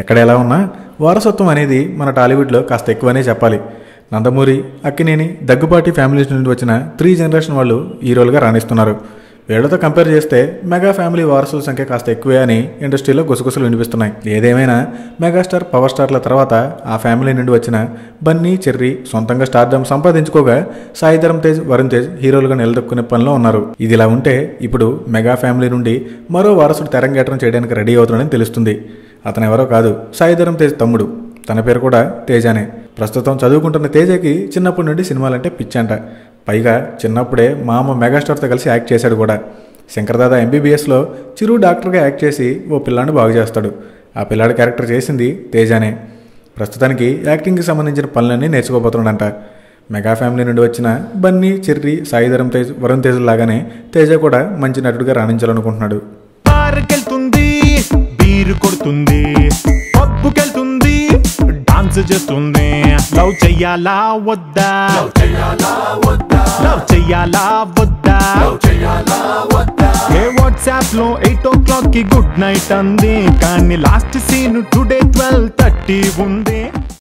ఎక్కడేలా ఉన్నా వారసత్వం అనేది మన టాలీవుడ్లో కాస్త ఎక్కువనే చెప్పాలి. నందమూరి, అక్కినేని, దగ్గుపాటి ఫ్యామిలీస్ నుండి వచ్చిన 3 జనరేషన్ వాళ్ళు హీరోలుగా రాణిస్తున్నారు. వీళ్లతో కంపేర్ చేస్తే మెగా ఫ్యామిలీ వారసుల సంఖ్య కాస్త ఎక్కువే అని ఇండస్ట్రీలో గుసగుసలు వినిపిస్తున్నాయి. ఏదేమైనా మెగాస్టార్, పవర్ స్టార్ల తర్వాత ఆ ఫ్యామిలీ నుండి వచ్చిన బన్నీ, చెర్రీ సొంతంగా స్టార్డమ్ సంపాదించుకోగా సాయిధరం తేజ్, వరుణ్ తేజ్ హీరోలుగా నిలదొక్కునే పనిలో ఉన్నారు. ఇదిలా ఉంటే ఇప్పుడు మెగా ఫ్యామిలీ నుండి మరో వారసుడు తెరంగేటం చేయడానికి రెడీ అవుతున్నాడని తెలుస్తుంది. అతను ఎవరో కాదు, సాయిధరం తేజ్ తమ్ముడు. తన పేరు కూడా తేజానే. ప్రస్తుతం చదువుకుంటున్న తేజకి చిన్నప్పటి నుండి సినిమాలంటే పిచ్చంట. పైగా చిన్నప్పుడే మా అమ్మ మెగాస్టార్తో కలిసి యాక్ట్ చేశాడు కూడా. శంకర్దాదా MBBSలో చిరు డాక్టర్గా యాక్ట్ చేసి ఓ పిల్లాన్ని బాగు చేస్తాడు. ఆ పిల్లాడి క్యారెక్టర్ చేసింది తేజానే. ప్రస్తుతానికి యాక్టింగ్కి సంబంధించిన పనులన్నీ నేర్చుకోబోతున్నాడంట. మెగా ఫ్యామిలీ నుండి వచ్చిన బన్నీ, చెర్రీ, సాయిధరం తేజ్, వరుణ్ తేజ్ లాగానే తేజ కూడా మంచి నటుడిగా రాణించాలనుకుంటున్నాడు. కొడుతుంది, పబ్బుకెళ్తుంది, డాన్స్ చేస్తుంది. లవ్ చెయ్యాలా వద్దా, లవ్ చెయ్యాలా వద్దా, ఏ వాట్సాప్ లో 8 o'clock కి గుడ్ నైట్ అంది. కానీ లాస్ట్ సీన్ టుడే 12:30 ఉంది.